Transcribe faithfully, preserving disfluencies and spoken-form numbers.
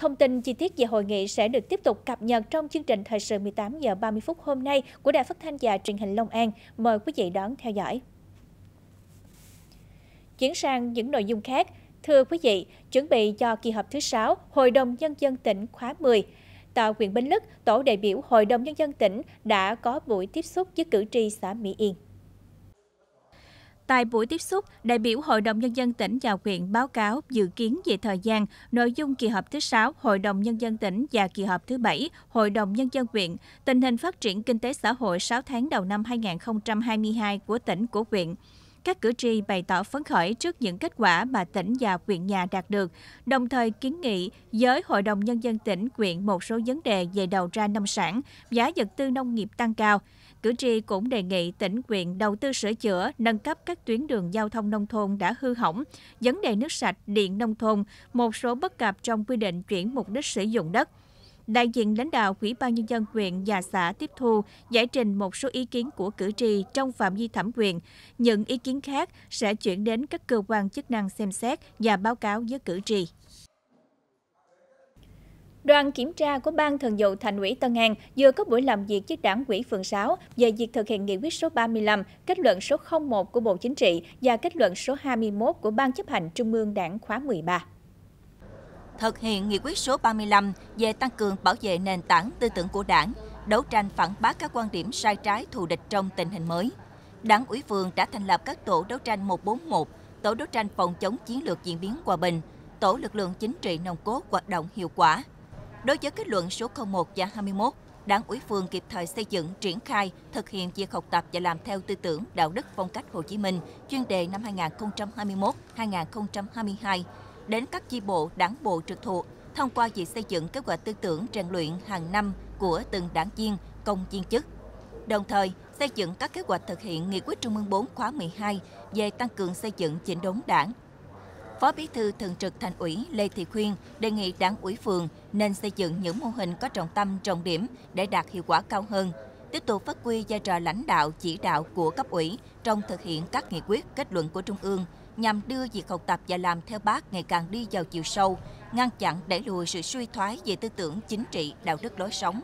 Thông tin chi tiết về hội nghị sẽ được tiếp tục cập nhật trong chương trình Thời sự mười tám giờ ba mươi phút hôm nay của Đài Phát thanh và Truyền hình Long An. Mời quý vị đón theo dõi. Chuyển sang những nội dung khác. Thưa quý vị, chuẩn bị cho kỳ họp thứ sáu Hội đồng Nhân dân tỉnh khóa mười. Tại huyện Bến Lức, tổ đại biểu Hội đồng Nhân dân tỉnh đã có buổi tiếp xúc với cử tri xã Mỹ Yên. Tại buổi tiếp xúc, đại biểu Hội đồng Nhân dân tỉnh và huyện báo cáo dự kiến về thời gian, nội dung kỳ họp thứ sáu Hội đồng Nhân dân tỉnh và kỳ họp thứ bảy Hội đồng Nhân dân huyện, tình hình phát triển kinh tế xã hội sáu tháng đầu năm hai nghìn không trăm hai mươi hai của tỉnh, của huyện. Các cử tri bày tỏ phấn khởi trước những kết quả mà tỉnh và huyện nhà đạt được, đồng thời kiến nghị với Hội đồng Nhân dân tỉnh, huyện một số vấn đề về đầu ra nông sản, giá vật tư nông nghiệp tăng cao. Cử tri cũng đề nghị tỉnh, huyện đầu tư sửa chữa, nâng cấp các tuyến đường giao thông nông thôn đã hư hỏng, vấn đề nước sạch, điện nông thôn, một số bất cập trong quy định chuyển mục đích sử dụng đất. Đại diện lãnh đạo Ủy ban Nhân dân huyện và xã tiếp thu, giải trình một số ý kiến của cử tri trong phạm vi thẩm quyền. Những ý kiến khác sẽ chuyển đến các cơ quan chức năng xem xét và báo cáo với cử tri. Đoàn kiểm tra của Ban Thường vụ Thành ủy Tân An vừa có buổi làm việc với Đảng ủy phường sáu về việc thực hiện nghị quyết số ba mươi lăm, kết luận số không một của Bộ Chính trị và kết luận số hai mươi mốt của Ban Chấp hành Trung ương Đảng khóa mười ba. Thực hiện nghị quyết số ba mươi lăm về tăng cường bảo vệ nền tảng tư tưởng của Đảng, đấu tranh phản bác các quan điểm sai trái thù địch trong tình hình mới, Đảng ủy phường đã thành lập các tổ đấu tranh một bốn một, tổ đấu tranh phòng chống chiến lược diễn biến hòa bình, tổ lực lượng chính trị nòng cốt hoạt động hiệu quả. Đối với kết luận số không một và hai mươi mốt, Đảng ủy phường kịp thời xây dựng, triển khai, thực hiện việc học tập và làm theo tư tưởng, đạo đức, phong cách Hồ Chí Minh, chuyên đề năm hai nghìn không trăm hai mươi mốt đến hai nghìn không trăm hai mươi hai, đến các chi bộ, đảng bộ trực thuộc, thông qua việc xây dựng kế hoạch tư tưởng rèn luyện hàng năm của từng đảng viên, công viên chức. Đồng thời, xây dựng các kế hoạch thực hiện nghị quyết Trung ương bốn khóa mười hai về tăng cường xây dựng chỉnh đốn Đảng. Phó Bí thư Thường trực Thành ủy Lê Thị Khuyên đề nghị Đảng ủy phường nên xây dựng những mô hình có trọng tâm, trọng điểm để đạt hiệu quả cao hơn, tiếp tục phát huy vai trò lãnh đạo, chỉ đạo của cấp ủy trong thực hiện các nghị quyết, kết luận của Trung ương, nhằm đưa việc học tập và làm theo Bác ngày càng đi vào chiều sâu, ngăn chặn, đẩy lùi sự suy thoái về tư tưởng chính trị, đạo đức, lối sống.